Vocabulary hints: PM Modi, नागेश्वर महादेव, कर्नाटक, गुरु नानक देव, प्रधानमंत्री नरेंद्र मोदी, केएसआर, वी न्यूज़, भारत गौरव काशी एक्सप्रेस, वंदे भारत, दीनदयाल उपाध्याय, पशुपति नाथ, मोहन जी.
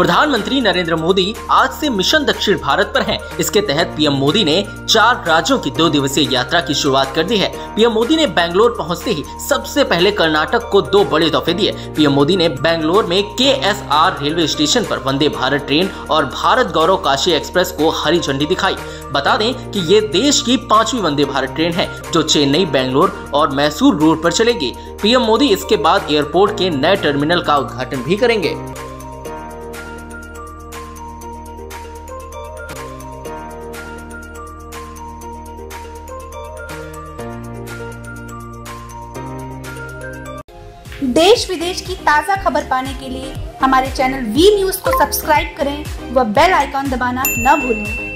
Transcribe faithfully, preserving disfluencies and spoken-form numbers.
प्रधानमंत्री नरेंद्र मोदी आज से मिशन दक्षिण भारत पर हैं। इसके तहत पीएम मोदी ने चार राज्यों की दो दिवसीय यात्रा की शुरुआत कर दी है। पीएम मोदी ने बेंगलोर पहुंचते ही सबसे पहले कर्नाटक को दो बड़े तोहफे दिए। पीएम मोदी ने बेंगलोर में केएसआर रेलवे स्टेशन पर वंदे भारत ट्रेन और भारत गौरव काशी एक्सप्रेस को हरी झंडी दिखाई। बता दें कि ये देश की पांचवी वंदे भारत ट्रेन है जो चेन्नई, बेंगलोर और मैसूर रूट पर चलेगी। पीएम मोदी इसके बाद एयरपोर्ट के नए टर्मिनल का उद्घाटन भी करेंगे। देश विदेश की ताज़ा खबर पाने के लिए हमारे चैनल वी न्यूज़ को सब्सक्राइब करें व बेल आइकॉन दबाना न भूलें।